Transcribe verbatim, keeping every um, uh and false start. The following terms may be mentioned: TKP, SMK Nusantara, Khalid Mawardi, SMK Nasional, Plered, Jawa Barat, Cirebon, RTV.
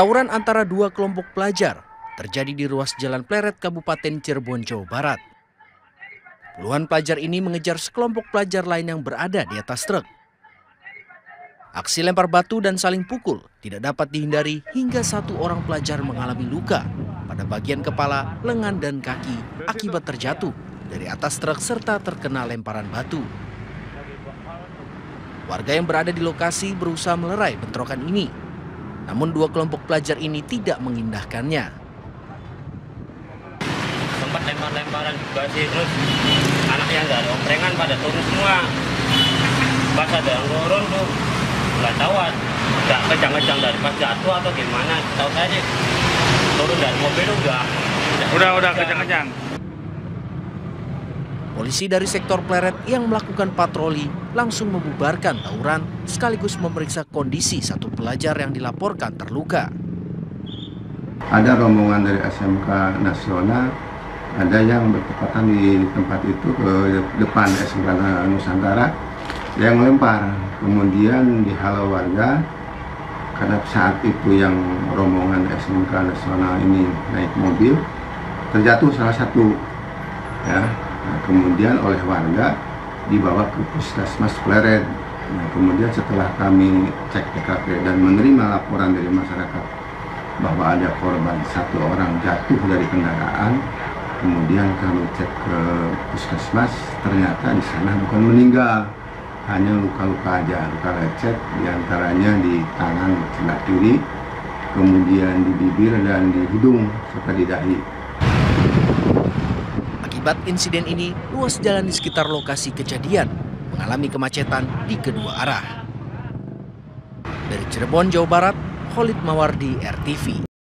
Tawuran antara dua kelompok pelajar terjadi di ruas Jalan Plered, Kabupaten Cirebon, Jawa Barat. Puluhan pelajar ini mengejar sekelompok pelajar lain yang berada di atas truk. Aksi lempar batu dan saling pukul tidak dapat dihindari hingga satu orang pelajar mengalami luka pada bagian kepala, lengan, dan kaki akibat terjatuh dari atas truk serta terkena lemparan batu. Warga yang berada di lokasi berusaha melerai bentrokan ini. Namun dua kelompok pelajar ini tidak mengindahkannya. Sempat lempar-lemparan juga sih, terus anak yang nggak ada omprengan pada turun semua. Pas ada yang turun tuh, nggak tahu, nggak kejang-kejang dari pas jatuh atau gimana. Tahu saya sih, turun dari mobil udah. Udah-udah kejang-kejang. Polisi dari sektor Plered yang melakukan patroli langsung membubarkan tawuran sekaligus memeriksa kondisi satu pelajar yang dilaporkan terluka. Ada rombongan dari S M K Nasional, ada yang bertepatan di tempat itu ke depan S M K Nusantara yang melempar. Kemudian dihalau warga karena saat itu yang rombongan S M K Nasional ini naik mobil, terjatuh salah satu. Ya. Nah, kemudian oleh warga dibawa ke Puskesmas Plered. Nah, kemudian setelah kami cek T K P dan menerima laporan dari masyarakat bahwa ada korban satu orang jatuh dari kendaraan, kemudian kami cek ke Puskesmas, ternyata di sana bukan meninggal, hanya luka-luka aja, luka lecet, diantaranya di tangan sebelah kiri, kemudian di bibir dan di hidung serta di dahi. Akibat insiden ini, ruas jalan di sekitar lokasi kejadian mengalami kemacetan di kedua arah. Dari Cirebon, Jawa Barat, Khalid Mawardi, R T V.